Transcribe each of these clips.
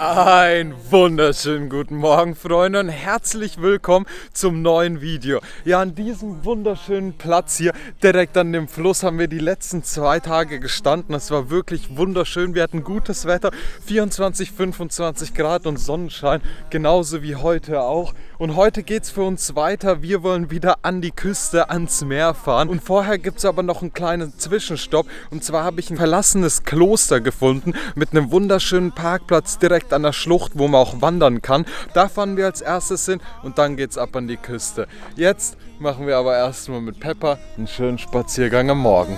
Ein wunderschönen guten Morgen, Freunde, und herzlich willkommen zum neuen Video. Ja, an diesem wunderschönen Platz hier, direkt an dem Fluss, haben wir die letzten 2 Tage gestanden. Es war wirklich wunderschön, wir hatten gutes Wetter, 24, 25 Grad und Sonnenschein, genauso wie heute auch. Und heute geht es für uns weiter, wir wollen wieder an die Küste, ans Meer fahren. Und vorher gibt es aber noch einen kleinen Zwischenstopp, und zwar habe ich ein verlassenes Kloster gefunden mit einem wunderschönen Parkplatz direkt an der Schlucht, wo man auch wandern kann. Da fahren wir als erstes hin und dann geht's ab an die Küste. Jetzt machen wir aber erstmal mit Peppa einen schönen Spaziergang am Morgen.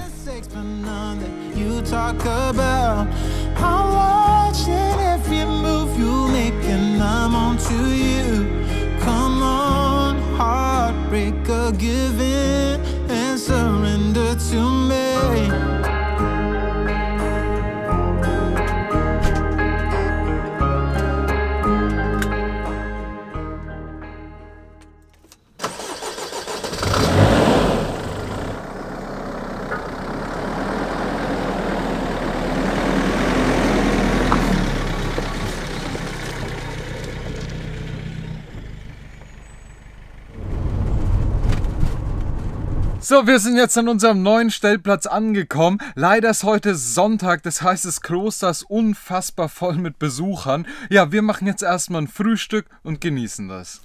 So, wir sind jetzt an unserem neuen Stellplatz angekommen. Leider ist heute Sonntag, das heißt, das Kloster ist unfassbar voll mit Besuchern. Ja, wir machen jetzt erstmal ein Frühstück und genießen das.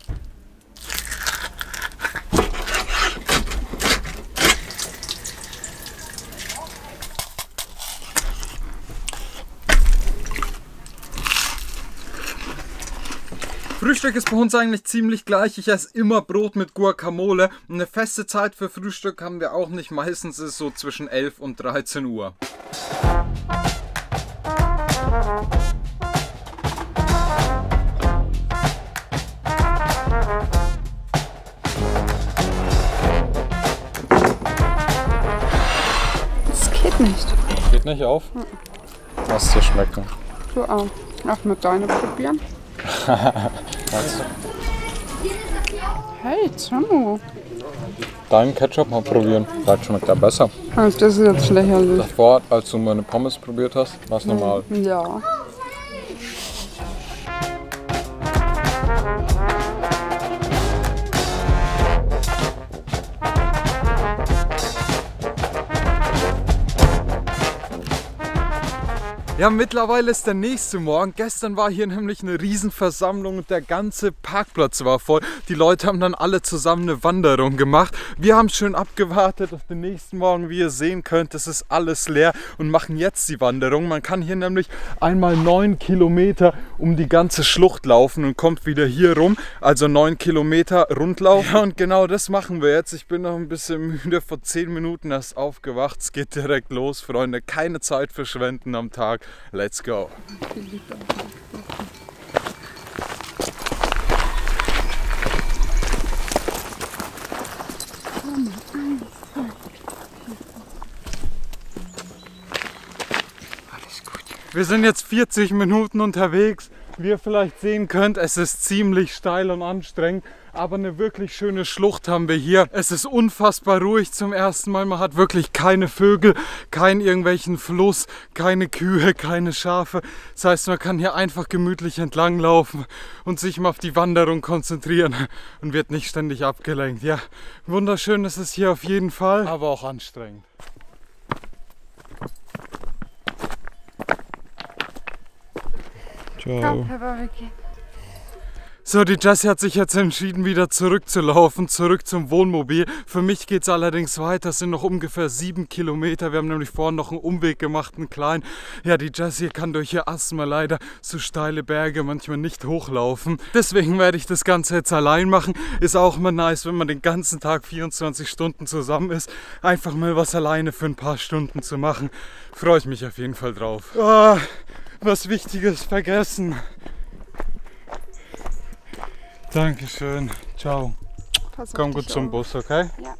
Frühstück ist bei uns eigentlich ziemlich gleich. Ich esse immer Brot mit Guacamole. Eine feste Zeit für Frühstück haben wir auch nicht. Meistens ist es so zwischen 11 und 13 Uhr. Das geht nicht. Geht nicht auf? Lass dir schmecken. Du auch. Lass mal deine probieren. Hey, Samu. Deinen Ketchup mal probieren. Vielleicht schmeckt er besser. Also das ist jetzt lächerlich. Davor, als du meine Pommes probiert hast, war es normal. Ja. Ja, mittlerweile ist der nächste Morgen. Gestern war hier nämlich eine Riesenversammlung und der ganze Parkplatz war voll. Die Leute haben dann alle zusammen eine Wanderung gemacht. Wir haben schön abgewartet auf den nächsten Morgen. Wie ihr sehen könnt, es ist alles leer und machen jetzt die Wanderung. Man kann hier nämlich einmal 9 Kilometer um die ganze Schlucht laufen und kommt wieder hier rum. Also 9 Kilometer Rundlauf. Ja, und genau das machen wir jetzt. Ich bin noch ein bisschen müde, vor 10 Minuten erst aufgewacht. Es geht direkt los, Freunde. Keine Zeit verschwenden am Tag. Let's go! Alles gut. Wir sind jetzt 40 Minuten unterwegs. Wie ihr vielleicht sehen könnt, es ist ziemlich steil und anstrengend, aber eine wirklich schöne Schlucht haben wir hier. Es ist unfassbar ruhig zum ersten Mal. Man hat wirklich keine Vögel, keinen irgendwelchen Fluss, keine Kühe, keine Schafe. Das heißt, man kann hier einfach gemütlich entlanglaufen und sich mal auf die Wanderung konzentrieren und wird nicht ständig abgelenkt. Ja, wunderschön ist es hier auf jeden Fall, aber auch anstrengend. Ciao. So, die Jessie hat sich jetzt entschieden, wieder zurückzulaufen, zurück zum Wohnmobil. Für mich geht es allerdings weiter, es sind noch ungefähr 7 Kilometer. Wir haben nämlich vorhin noch einen Umweg gemacht, einen kleinen. Ja, die Jessie kann durch ihr Asthma leider so steile Berge manchmal nicht hochlaufen. Deswegen werde ich das Ganze jetzt allein machen. Ist auch immer nice, wenn man den ganzen Tag 24 Stunden zusammen ist. Einfach mal was alleine für ein paar Stunden zu machen. Freue ich mich auf jeden Fall drauf. Ah, was Wichtiges vergessen. Dankeschön. Ciao. Komm gut zum Bus, okay? Ja.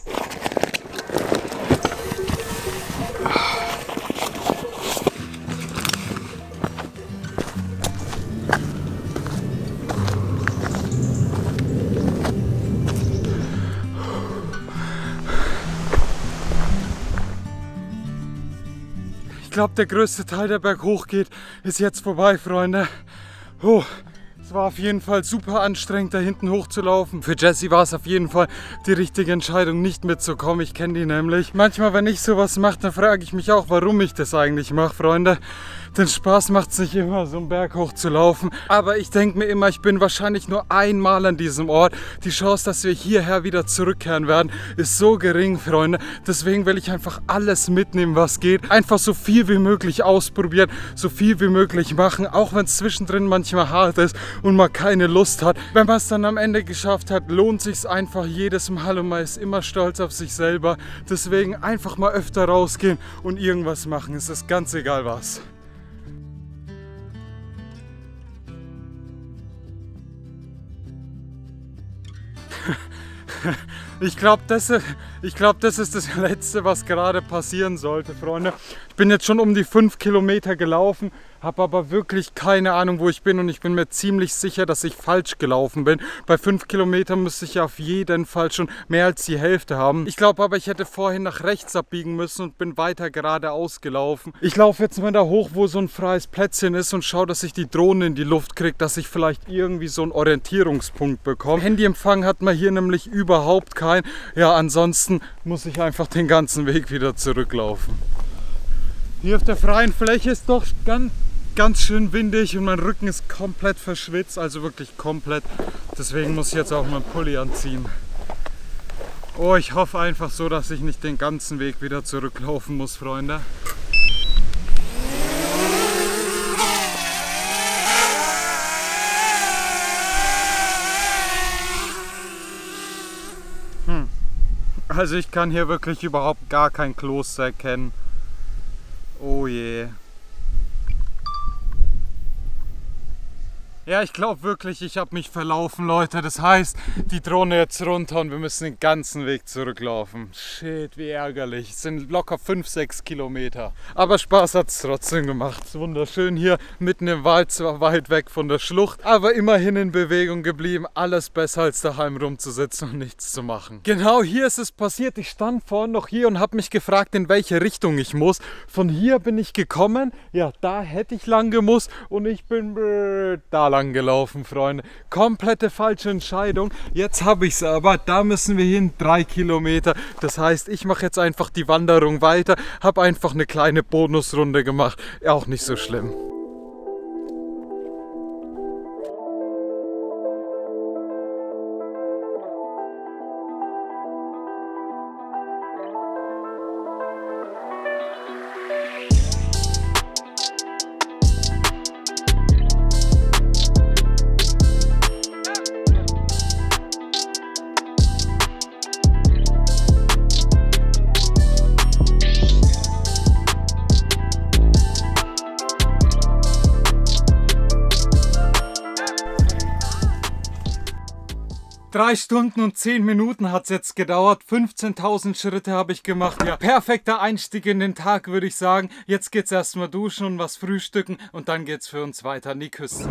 Ich glaube, der größte Teil, der berghoch geht, ist jetzt vorbei, Freunde. Oh, es war auf jeden Fall super anstrengend, da hinten hochzulaufen. Für Jessie war es auf jeden Fall die richtige Entscheidung, nicht mitzukommen. Ich kenne die nämlich. Manchmal, wenn ich sowas mache, dann frage ich mich auch, warum ich das eigentlich mache, Freunde. Denn Spaß macht es nicht immer, so einen Berg hoch zu laufen. Aber ich denke mir immer, ich bin wahrscheinlich nur einmal an diesem Ort. Die Chance, dass wir hierher wieder zurückkehren werden, ist so gering, Freunde. Deswegen will ich einfach alles mitnehmen, was geht. Einfach so viel wie möglich ausprobieren, so viel wie möglich machen. Auch wenn es zwischendrin manchmal hart ist und man keine Lust hat. Wenn man es dann am Ende geschafft hat, lohnt es sich einfach jedes Mal und man ist immer stolz auf sich selber. Deswegen einfach mal öfter rausgehen und irgendwas machen. Es ist ganz egal was. Ich glaube, das ist das Letzte, was gerade passieren sollte, Freunde. Ich bin jetzt schon um die 5 Kilometer gelaufen, habe aber wirklich keine Ahnung, wo ich bin und ich bin mir ziemlich sicher, dass ich falsch gelaufen bin. Bei 5 Kilometern müsste ich ja auf jeden Fall schon mehr als die Hälfte haben. Ich glaube aber, ich hätte vorhin nach rechts abbiegen müssen und bin weiter geradeaus gelaufen. Ich laufe jetzt mal da hoch, wo so ein freies Plätzchen ist und schaue, dass ich die Drohne in die Luft kriege, dass ich vielleicht irgendwie so einen Orientierungspunkt bekomme. Handyempfang hat man hier nämlich überhaupt keinen. Ja, ansonsten muss ich einfach den ganzen Weg wieder zurücklaufen. Hier auf der freien Fläche ist doch ganz schön windig und mein Rücken ist komplett verschwitzt, also wirklich komplett. Deswegen muss ich jetzt auch meinen Pulli anziehen. Oh, ich hoffe einfach so, dass ich nicht den ganzen Weg wieder zurücklaufen muss, Freunde. Also ich kann hier wirklich überhaupt gar kein Kloster erkennen. Oh je. Ja, ich glaube wirklich, ich habe mich verlaufen, Leute. Das heißt, die Drohne jetzt runter und wir müssen den ganzen Weg zurücklaufen. Shit, wie ärgerlich. Es sind locker 5-6 Kilometer. Aber Spaß hat es trotzdem gemacht. Es ist wunderschön hier, mitten im Wald, zwar weit weg von der Schlucht, aber immerhin in Bewegung geblieben. Alles besser, als daheim rumzusitzen und nichts zu machen. Genau hier ist es passiert. Ich stand vorhin noch hier und habe mich gefragt, in welche Richtung ich muss. Von hier bin ich gekommen. Ja, da hätte ich lang gemusst und ich bin da lang gelaufen, Freunde. Komplette falsche Entscheidung. Jetzt habe ich es aber. Da müssen wir hin. 3 Kilometer. Das heißt, ich mache jetzt einfach die Wanderung weiter. Habe einfach eine kleine Bonusrunde gemacht. Auch nicht so schlimm. Drei Stunden und 10 Minuten hat es jetzt gedauert. 15.000 Schritte habe ich gemacht. Ja, perfekter Einstieg in den Tag, würde ich sagen. Jetzt geht's erstmal duschen und was frühstücken und dann geht's für uns weiter. Niküs.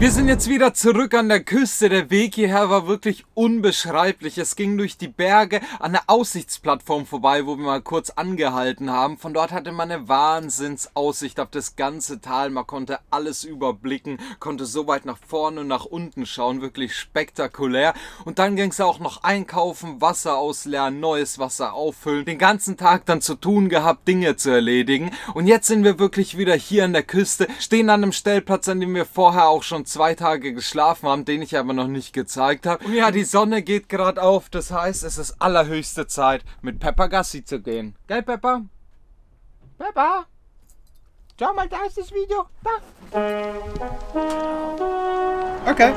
Wir sind jetzt wieder zurück an der Küste. Der Weg hierher war wirklich unbeschreiblich. Es ging durch die Berge an der Aussichtsplattform vorbei, wo wir mal kurz angehalten haben. Von dort hatte man eine Wahnsinnsaussicht auf das ganze Tal. Man konnte alles überblicken, konnte so weit nach vorne und nach unten schauen. Wirklich spektakulär. Und dann ging es auch noch einkaufen, Wasser ausleeren, neues Wasser auffüllen. Den ganzen Tag dann zu tun gehabt, Dinge zu erledigen. Und jetzt sind wir wirklich wieder hier an der Küste, stehen an einem Stellplatz, an dem wir vorher auch schon 2 Tage geschlafen haben, den ich aber noch nicht gezeigt habe. Und ja, die Sonne geht gerade auf, das heißt, es ist allerhöchste Zeit, mit Peppa Gassi zu gehen. Gell, Peppa? Peppa? Schau mal, da ist das Video. Da. Okay.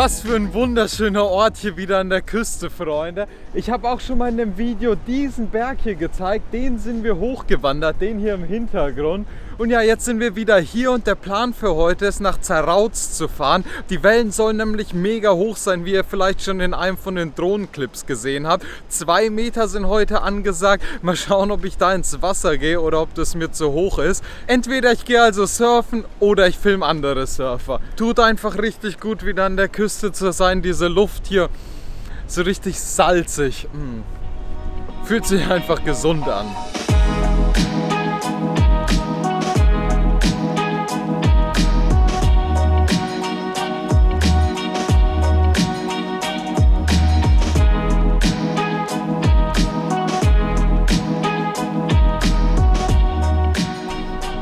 Was für ein wunderschöner Ort hier wieder an der Küste, Freunde. Ich habe auch schon mal in einem Video diesen Berg hier gezeigt. Den sind wir hochgewandert, den hier im Hintergrund. Und ja, jetzt sind wir wieder hier und der Plan für heute ist, nach Zarauz zu fahren. Die Wellen sollen nämlich mega hoch sein, wie ihr vielleicht schon in einem von den Drohnenclips gesehen habt. 2 Meter sind heute angesagt. Mal schauen, ob ich da ins Wasser gehe oder ob das mir zu hoch ist. Entweder ich gehe also surfen oder ich filme andere Surfer. Tut einfach richtig gut, wieder an der Küste zu sein. Diese Luft hier, so richtig salzig. Fühlt sich einfach gesund an.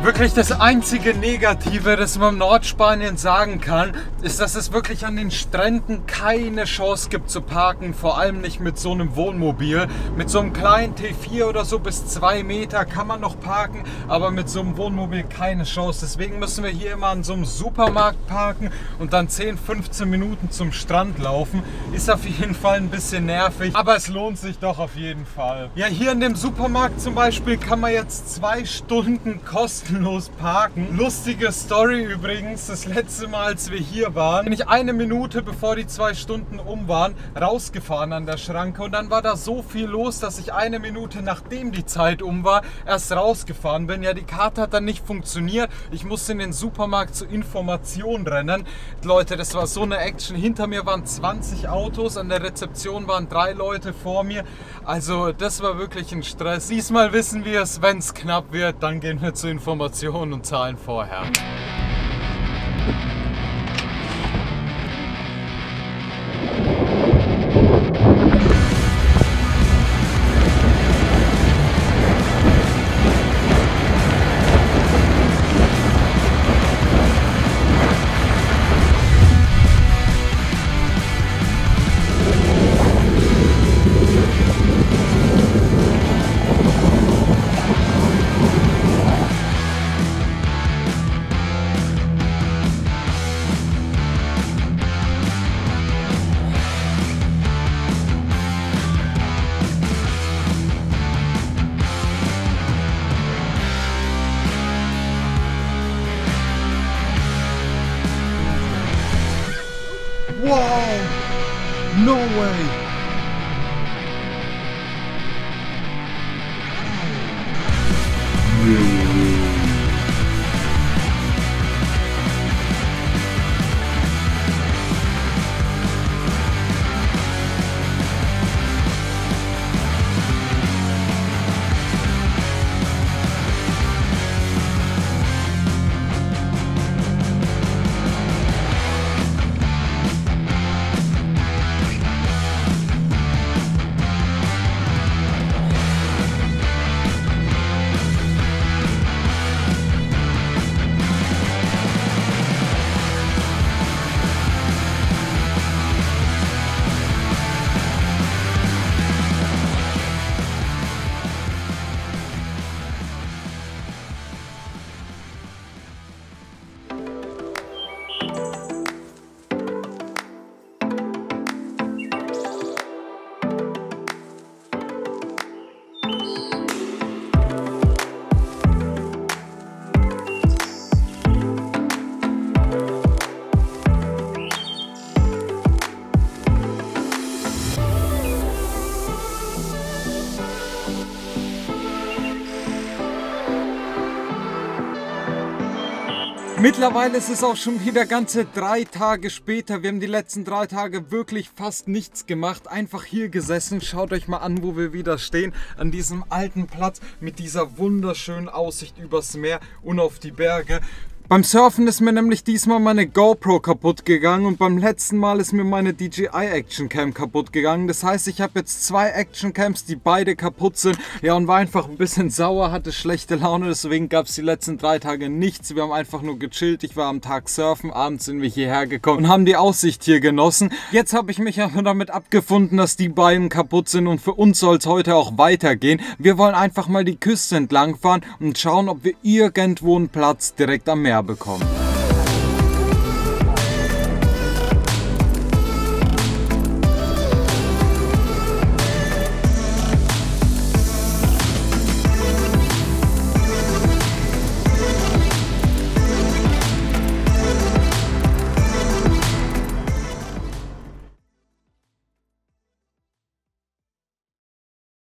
Wirklich das einzige Negative, das man in Nordspanien sagen kann, ist, dass es wirklich an den Stränden keine Chance gibt zu parken, vor allem nicht mit so einem Wohnmobil. Mit so einem kleinen T4 oder so bis 2 Meter kann man noch parken, aber mit so einem Wohnmobil keine Chance. Deswegen müssen wir hier immer an so einem Supermarkt parken und dann 10, 15 Minuten zum Strand laufen. Ist auf jeden Fall ein bisschen nervig, aber es lohnt sich doch auf jeden Fall. Ja, hier in dem Supermarkt zum Beispiel kann man jetzt 2 Stunden kostenlos parken. Lustige Story übrigens, das letzte Mal, als wir hier waren, bin ich 1 Minute bevor die 2 Stunden um waren, rausgefahren an der Schranke und dann war da so viel los, dass ich 1 Minute nachdem die Zeit um war, erst rausgefahren bin. Ja, die Karte hat dann nicht funktioniert. Ich musste in den Supermarkt zur Information rennen. Leute, das war so eine Action. Hinter mir waren 20 Autos, an der Rezeption waren 3 Leute vor mir. Also das war wirklich ein Stress. Diesmal wissen wir es, wenn es knapp wird, dann gehen wir zur Information und zahlen vorher. Wow! No way! Mittlerweile ist es auch schon wieder ganze 3 Tage später. Wir haben die letzten 3 Tage wirklich fast nichts gemacht. Einfach hier gesessen. Schaut euch mal an, wo wir wieder stehen. An diesem alten Platz mit dieser wunderschönen Aussicht übers Meer und auf die Berge. Beim Surfen ist mir nämlich diesmal meine GoPro kaputt gegangen und beim letzten Mal ist mir meine DJI Action Cam kaputt gegangen. Das heißt, ich habe jetzt 2 Action Cams, die beide kaputt sind. Ja, und war einfach ein bisschen sauer, hatte schlechte Laune, deswegen gab es die letzten 3 Tage nichts. Wir haben einfach nur gechillt. Ich war am Tag surfen, abends sind wir hierher gekommen und haben die Aussicht hier genossen. Jetzt habe ich mich aber damit abgefunden, dass die beiden kaputt sind und für uns soll es heute auch weitergehen. Wir wollen einfach mal die Küste entlang fahren und schauen, ob wir irgendwo einen Platz direkt am Meer bekommen.